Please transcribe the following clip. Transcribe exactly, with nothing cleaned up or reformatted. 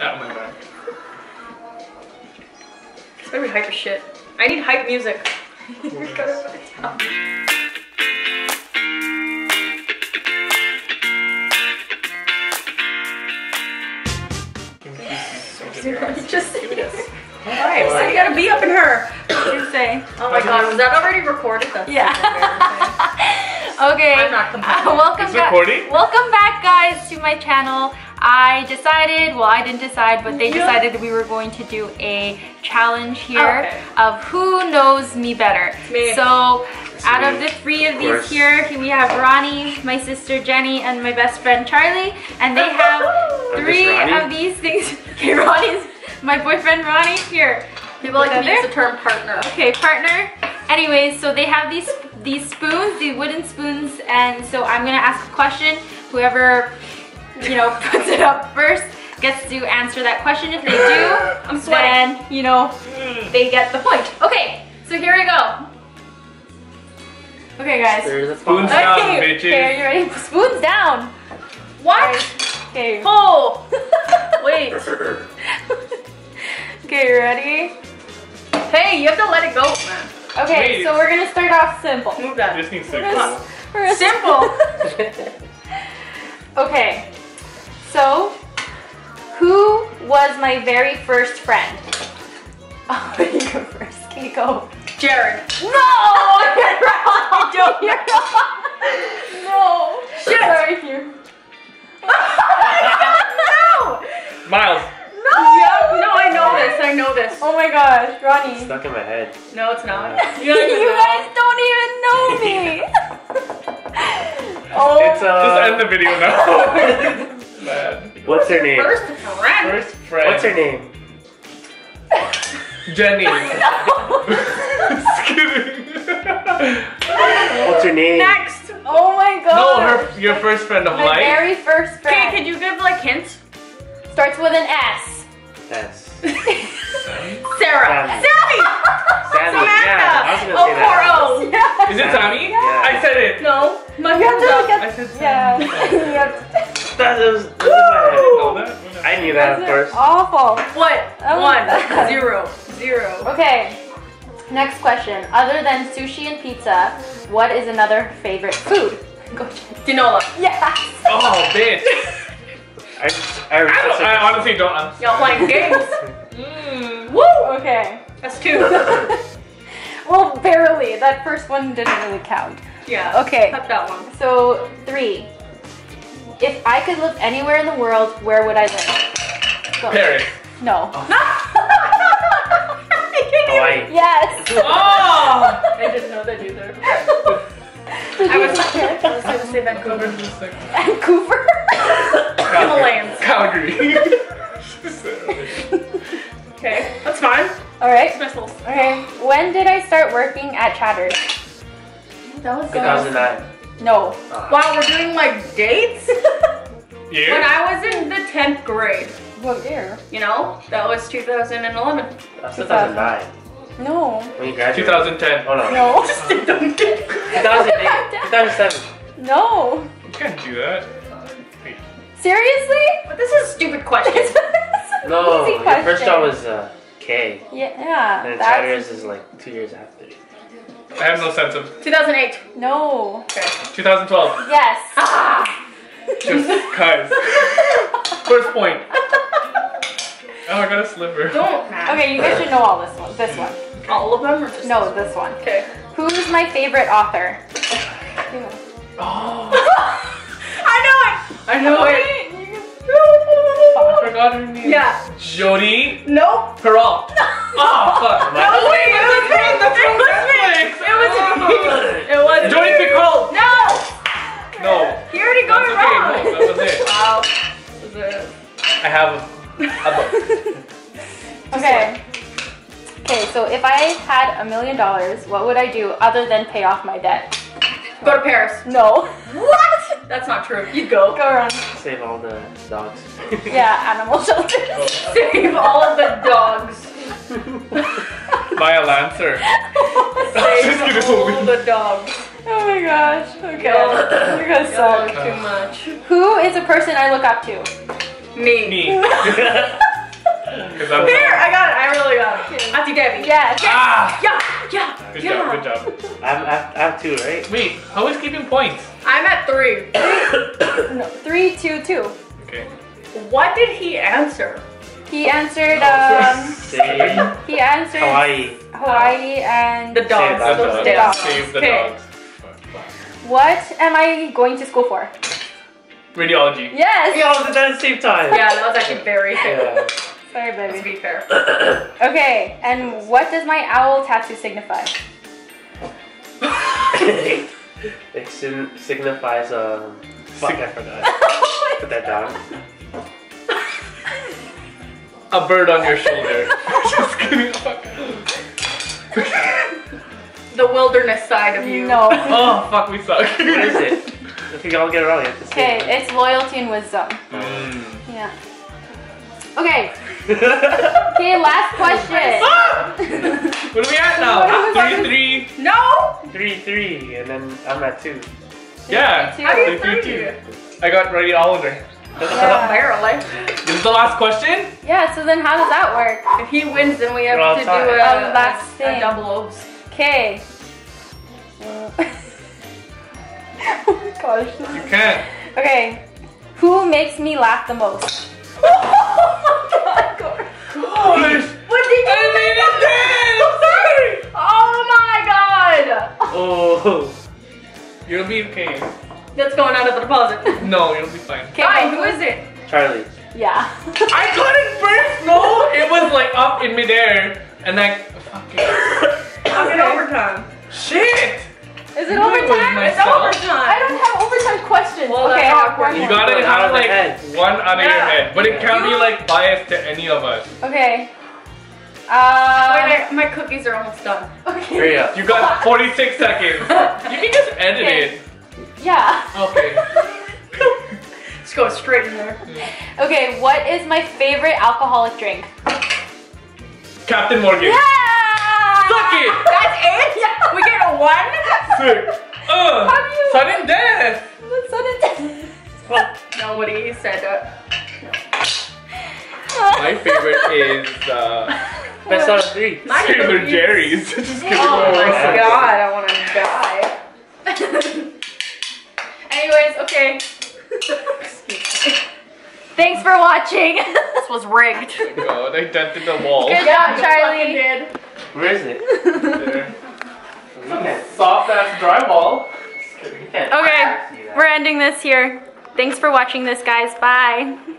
Out my back. It's gonna be hype as shit. I need hype music. Just give it a yes. Alright, oh, so you gotta be up in her. She'd say, oh my god, was that already recorded? That's yeah. Okay. I'm not complaining. Uh, welcome back. Welcome back, guys, to my channel. I decided, well, I didn't decide, but they decided we were going to do a challenge here okay. of who knows me better. Me. So, it's out me. of the three of, of these course. here, we have Ronnie, my sister Jenny, and my best friend Charlie, and they have three of these things. Okay, Ronnie's my boyfriend Ronnie here. People like to use the term partner. Okay, partner. Anyways, so they have these these spoons, the wooden spoons, and so I'm gonna ask a question. Whoever, you know, puts it up first gets to answer that question. If they do, I'm sweating. Then, you know, they get the point. Okay, so here we go. Okay, guys. Spoons okay. down, bitches. Okay, you ready? Spoons down. What? Okay. Oh. Wait. Okay, you ready? Hey, you have to let it go, man. Okay, Please. so we're gonna start off simple. Move that. This needs to go. Simple. Okay. So, who was my very first friend? Oh, you go first. Can you go? Jared. No! You're wrong! Don't you're wrong! No! Shit! Sorry, you. No! Miles. No! Yeah, no, I know this. I know this. Oh my gosh, Ronnie. It's stuck in my head. No, it's not. You, you guys don't even know me! Oh. It's, uh, just end the video now. What's her name? First friend. First friend. What's her name? Jenny. No. Just kidding. What's her name? Next. Oh my god. No, her, your first friend of my life. My very first friend. Okay, could you give like hints? Starts with an S. S. Sarah. Sammy. Sammy. Yeah, I was gonna say that. Oh, yeah. Is it Sammy? Yeah. I said it. No. My you have to get, I said Sammy. Yeah. That was, that was I, that. I knew that, of course. Awful. What? One, zero, zero. Okay. Next question. Other than sushi and pizza, what is another favorite food? Go Tinola. Yes. Oh, bitch. I, I, I, don't, I honestly don't understand. Y'all playing games? Mm. Woo. Okay. That's two. Well, barely. That first one didn't really count. Yeah. Okay. Cut that one. So three. If I could live anywhere in the world, where would I live? Go. Paris. No. Oh. No! Hawaii. Yes. Oh! I didn't know that either. Did I was going to say Vancouver. Vancouver? Himalayas. Calgary. Okay, that's fine. All right. Dismissals. Okay. When did I start working at Chatter's? That was two thousand nine. No. Uh, wow, we're doing like dates? Yeah. When I was in the tenth grade. What year? You know, that was two thousand eleven. That's two thousand nine. No. When you graduated? two thousand ten. Oh no. No. two thousand eight. two thousand seven. No. You can't do that. Wait. Seriously? But this is a stupid question. This is an no, easy question. Your first job was uh, K. Yeah. yeah and then Chatter's is like two years after. I have no sense of. two thousand eight. No. Okay. two thousand twelve. Yes. Ah! Just cuz. First point. Oh, I got a sliver. Don't. Okay, you guys should know all this one. This one. Okay. All of them? Or just no, this one. Okay. Who's my favorite author? Oh. I know it. I know it. I forgot her name. Yeah. Jodie. Nope. Peralt. No. Oh, fuck. No, oh, wait, it was me. It was me. It was me. It was me. Jodie Picoult. No. No. You already got it okay. wrong. No, that was it. Wow. That was it. I have a, a book. Okay. Okay, so if I had a million dollars, what would I do other than pay off my debt? Go to Paris. No. What? That's not true. You go. Go around. Save all the dogs. Yeah, animal shelters. Oh. Save all of the dogs. Buy a Lancer. Save all the dogs. Oh my gosh. Okay. You guys suck too much. Who is a person I look up to? Me. Me. Here, I got it. I really got it. Auntie Debbie. Yes. Ah. Yeah. Yeah. Good yeah. job. Good job. I'm at, at two, right? Wait, who is keeping points? I'm at three. No, three, two, two. Okay. What did he answer? He answered. Um, he answered Hawaii. Hawaii and the dogs. Save the dogs. The dogs. Save the dogs. What am I going to school for? Radiology. Yes. We all did that at the same time. Yeah, that was actually very fair. Sorry, baby. To be fair. Okay, and what does my owl tattoo signify? It signifies um. Fuck, I forgot. Put that down. A bird on your shoulder. Just kidding. The wilderness side of you. No. Oh, fuck, we suck. What is it? If you all get around, you have to see it. Okay, it's loyalty and wisdom. Mm. Yeah. Okay. Okay, last question. What are we at now? Three, three. No. Three, three, and then I'm at two. Yeah. How do you three, two. I got ready all over. Yeah. This is the last question? Yeah, so then how does that work? If he wins, then we have to do a, a last thing. A double oath. Okay. Oh my gosh. You can't. Okay. Who makes me laugh the most? Oh my god. Gosh. What did you I made it ten! Oh my god. Oh. You'll be okay. That's going out of the deposit. No, you'll be fine. Guy, who is it? Charlie. Yeah. I got it first. No, it was like up in midair, and I fucking fucking overtime. Shit. Is it overtime? It's overtime. I don't have overtime questions. Well, okay, awkward. You gotta have like one out of yeah. your head, but it can't be like biased to any of us. Okay. Uh, Wait, my cookies are almost done. Okay. Hurry up. You got forty-six seconds. You can just edit okay. it. Yeah. Okay. Just go straight in there. Mm. Okay, what is my favorite alcoholic drink? Captain Morgan. Yeah! Suck it! That's it? Yeah. We get a one? Sick. Uh, How do you... Sudden death! Sudden death. Well, nobody said that. No. My favorite is... Uh, Best out of three. My favorite is Jerry's. Just kidding. Oh my god, god, I want to die. Anyways, okay. Thanks for watching. This was rigged. Oh my god, I dented the wall. Good job, Charlie. Did. Where is it? There. Okay. Soft ass drywall. Okay, we're ending this here. Thanks for watching this, guys. Bye.